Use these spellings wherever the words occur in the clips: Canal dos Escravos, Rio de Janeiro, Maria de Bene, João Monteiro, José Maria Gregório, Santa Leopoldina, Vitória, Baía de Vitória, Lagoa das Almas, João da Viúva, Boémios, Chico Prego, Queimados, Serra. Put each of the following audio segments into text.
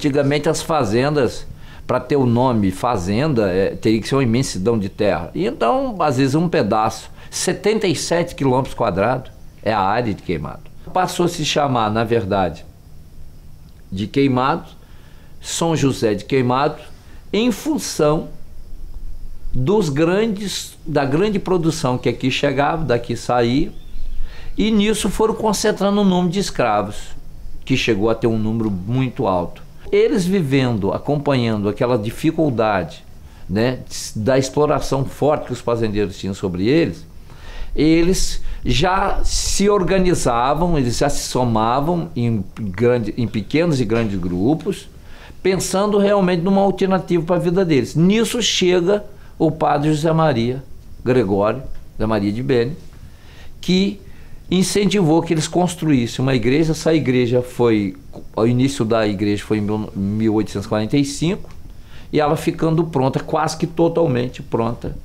Antigamente as fazendas, para ter o nome fazenda, teria que ser uma imensidão de terra. E então, às vezes, um pedaço, 77 quilômetros quadrados, é a área de queimado. Passou a se chamar, na verdade, de Queimado, São José de Queimado, em função da grande produção que aqui chegava, daqui saía, e nisso foram concentrando o número de escravos, que chegou a ter um número muito alto. Eles vivendo, acompanhando aquela dificuldade, né, da exploração forte que os fazendeiros tinham sobre eles, eles já se organizavam, eles já se somavam em pequenos e grandes grupos, pensando realmente numa alternativa para a vida deles. Nisso chega o padre José Maria Gregório, da Maria de Bene, que incentivou que eles construíssem uma igreja. Essa igreja foi, o início da igreja foi em 1845, e ela ficando pronta, quase que totalmente pronta,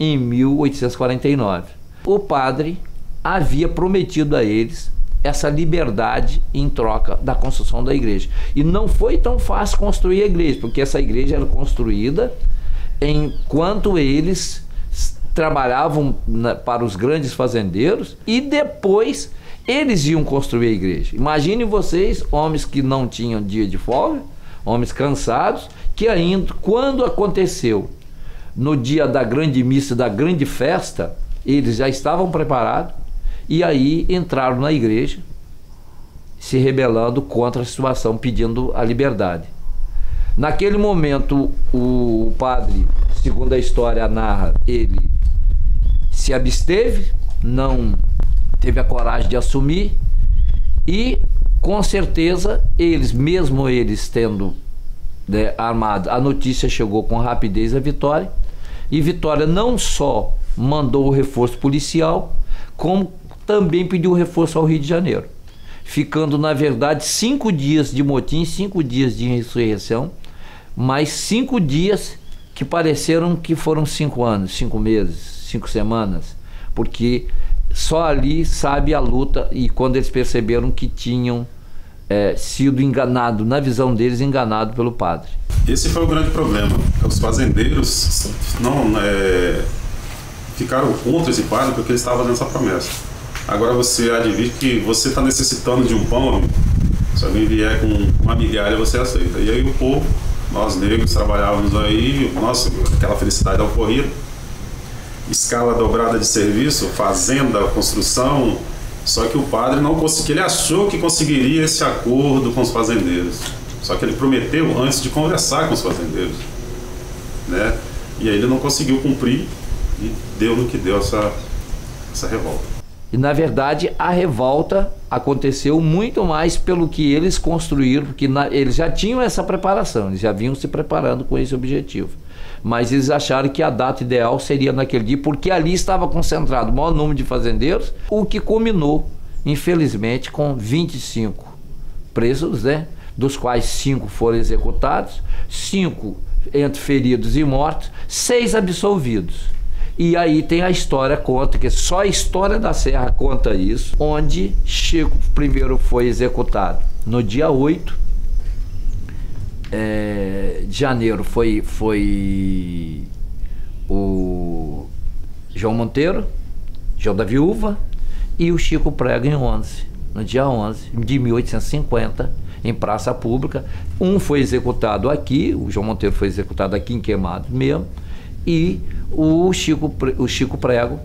em 1849. O padre havia prometido a eles essa liberdade em troca da construção da igreja. E não foi tão fácil construir a igreja, porque essa igreja era construída enquanto eles trabalhavam para os grandes fazendeiros, e depois eles iam construir a igreja. Imaginem vocês, homens que não tinham dia de folga, homens cansados, que ainda, quando aconteceu no dia da grande missa, da grande festa, eles já estavam preparados e aí entraram na igreja, se rebelando contra a situação, pedindo a liberdade. Naquele momento, o padre, segundo a história narra, ele se absteve, não teve a coragem de assumir, e com certeza eles, mesmo eles tendo, né, armado, a notícia chegou com rapidez a Vitória, e Vitória não só mandou o reforço policial, como também pediu reforço ao Rio de Janeiro, ficando, na verdade, 5 dias de motim, 5 dias de insurreição, mais 5 dias que pareceram que foram 5 anos, 5 meses, 5 semanas, porque só ali sabe a luta, e quando eles perceberam que tinham sido enganado, na visão deles, enganado pelo padre. Esse foi o grande problema. Os fazendeiros não ficaram contra esse padre porque ele estava fazendo essa promessa. Agora você advir que você está necessitando de um pão, se alguém vier com uma migalha, você aceita. E aí o povo, nós negros, trabalhávamos aí, nossa, aquela felicidade ocorria. Escala dobrada de serviço, fazenda, construção, só que o padre não conseguiu, ele achou que conseguiria esse acordo com os fazendeiros. Só que ele prometeu antes de conversar com os fazendeiros, né? E aí ele não conseguiu cumprir e deu no que deu essa revolta. E, na verdade, a revolta aconteceu muito mais pelo que eles construíram, porque eles já tinham essa preparação, eles já vinham se preparando com esse objetivo. Mas eles acharam que a data ideal seria naquele dia, porque ali estava concentrado o maior número de fazendeiros, o que culminou, infelizmente, com 25 presos, né? Dos quais 5 foram executados, 5 entre feridos e mortos, 6 absolvidos. E aí tem a história, conta, que só a história da Serra conta isso, onde Chico I foi executado no dia 8 de janeiro. Foi o João Monteiro, João da Viúva, e o Chico Prego em 11, no dia 11 de 1850, em praça pública. Um foi executado aqui, o João Monteiro foi executado aqui em Queimado mesmo, e o Chico Prego,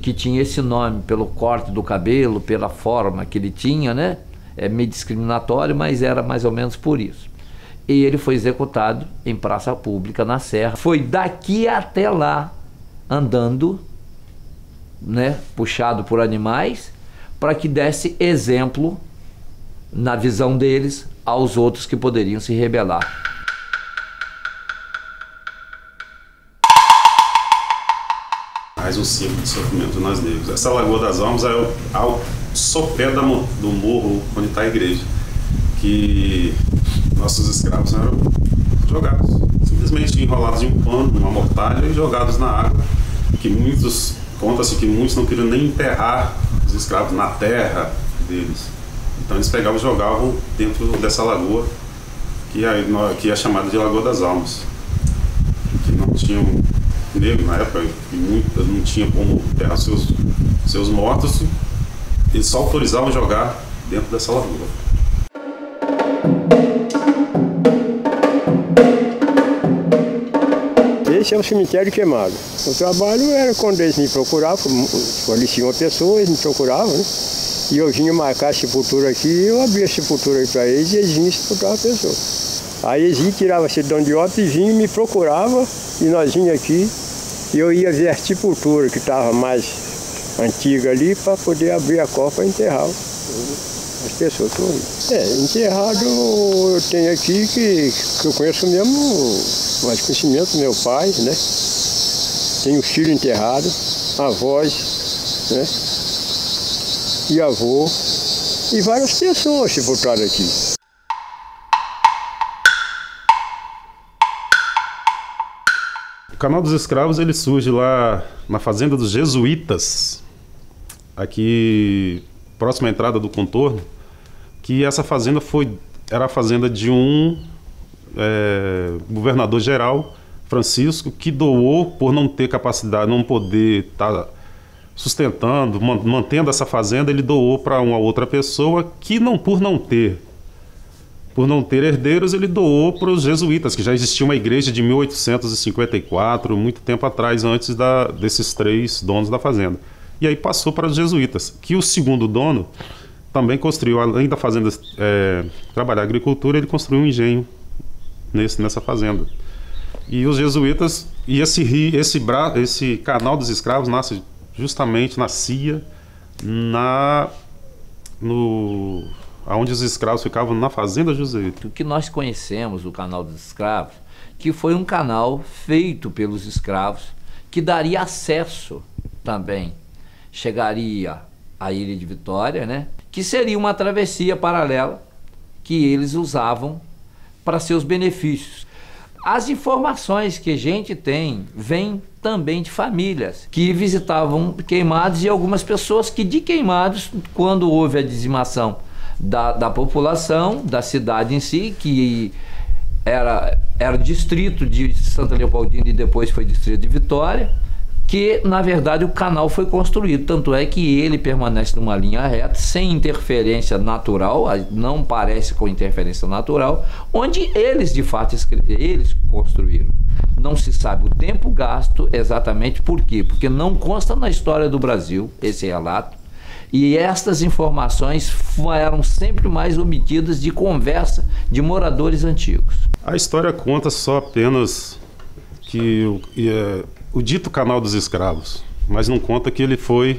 que tinha esse nome pelo corte do cabelo, pela forma que ele tinha, né? É meio discriminatório, mas era mais ou menos por isso. E ele foi executado em praça pública na Serra. Foi daqui até lá, andando, né? Puxado por animais, para que desse exemplo, na visão deles, aos outros que poderiam se rebelar. Mais um símbolo de sofrimento de nós negros. Essa Lagoa das Almas é ao sopé do morro onde está a igreja, que nossos escravos eram jogados, simplesmente enrolados em um pano, numa mortalha, e jogados na água. Que muitos, conta-se que muitos não queriam nem enterrar os escravos na terra deles. Então eles pegavam e jogavam dentro dessa lagoa, que é chamada de Lagoa das Almas, que não tinham negro na época, e muitas não tinham como enterrar seus mortos, eles só autorizavam jogar dentro dessa lagoa. Esse é um cemitério queimado. O trabalho era quando eles me procuravam, faleciam pessoas, eles me procuravam, né? E eu vinha marcar a sepultura aqui, eu abria a sepultura aí para eles e eles vinham sepultar a pessoa. Aí eles vinham, tiravam a certidão de óbito e vinham, me procuravam, e nós vinha aqui, e eu ia ver a sepultura que estava mais antiga ali para poder abrir a copa e enterrar as pessoas que morriam. Enterrado eu tenho aqui que eu conheço mesmo, mais conhecimento do meu pai, né? Tenho filho enterrado, avós, né? E avô, e várias pessoas se voltaram aqui. O Canal dos Escravos ele surge lá na fazenda dos jesuítas, aqui próxima à entrada do contorno, que essa fazenda era a fazenda de um governador geral, Francisco, que doou por não ter capacidade, não poder estar sustentando, mantendo essa fazenda, ele doou para uma outra pessoa que por não ter herdeiros, ele doou para os jesuítas, que já existia uma igreja de 1854, muito tempo atrás, antes desses três donos da fazenda. E aí passou para os jesuítas, que o segundo dono também construiu, além da fazenda trabalhar a agricultura, ele construiu um engenho nessa fazenda. E os jesuítas, e esse Canal dos Escravos nasce justamente onde os escravos ficavam, na fazenda jesuíta. O que nós conhecemos, o Canal dos Escravos, que foi um canal feito pelos escravos, que daria acesso também, chegaria à Ilha de Vitória, né? Que seria uma travessia paralela que eles usavam para seus benefícios. As informações que a gente tem vêm também de famílias que visitavam queimados, e algumas pessoas que de queimados, quando houve a dizimação da população, da cidade em si, que era distrito de Santa Leopoldina e depois foi distrito de Vitória, que na verdade o canal foi construído, tanto é que ele permanece numa linha reta, sem interferência natural, não parece com interferência natural, onde eles de fato eles construíram. Não se sabe o tempo gasto exatamente por quê, porque não consta na história do Brasil esse relato, e estas informações eram sempre mais omitidas de conversa de moradores antigos. A história conta só apenas que o dito Canal dos Escravos, mas não conta que ele foi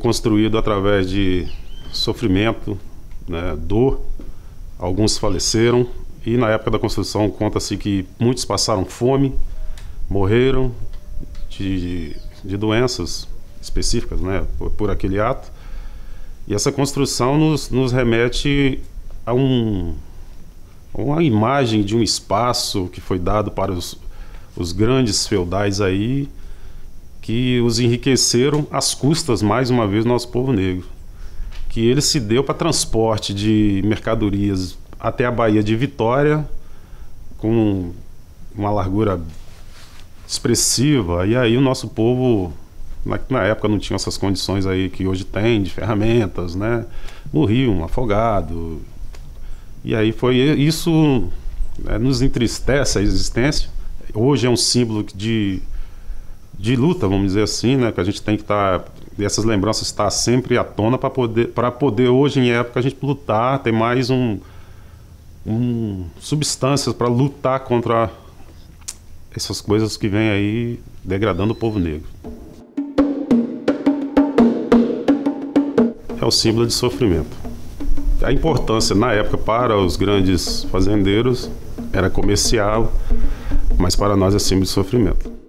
construído através de sofrimento, né, dor, alguns faleceram, e na época da construção conta-se que muitos passaram fome, morreram de doenças específicas, né, por aquele ato, e essa construção nos remete a uma imagem de um espaço que foi dado para os grandes feudais aí, que os enriqueceram às custas, mais uma vez, do nosso povo negro, que ele se deu para transporte de mercadorias até a Baía de Vitória, com uma largura expressiva, e aí o nosso povo, na época não tinha essas condições aí que hoje tem, de ferramentas, né, morriam afogados, e aí isso nos entristece a existência. Hoje é um símbolo de luta, vamos dizer assim, né? Que a gente tem que essas lembranças estar sempre à tona para poder hoje em época a gente lutar, ter mais substâncias para lutar contra essas coisas que vêm aí degradando o povo negro. É o símbolo de sofrimento. A importância na época para os grandes fazendeiros era comercial, mas para nós é símbolo de sofrimento.